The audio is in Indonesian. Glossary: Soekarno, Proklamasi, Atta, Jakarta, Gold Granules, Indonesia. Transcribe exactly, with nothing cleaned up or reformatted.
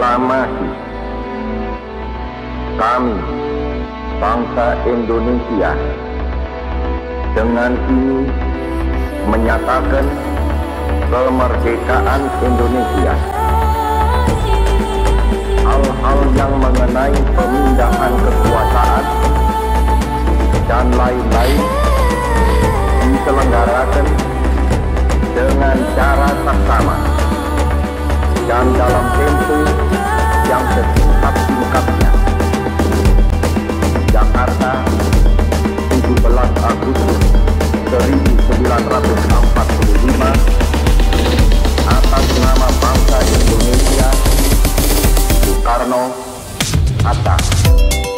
proklamasi. Kami, bangsa Indonesia, dengan ini menyatakan kemerdekaan Indonesia. Hal-hal yang mengenai pemindahan kekuasaan dan lain-lain diselenggarakan dengan cara sama dan dalam tempo yang sesingkat-singkatnya. Jakarta, tujuh belas Agustus seribu sembilan ratus empat puluh lima, atas nama bangsa Indonesia, Soekarno, Atta.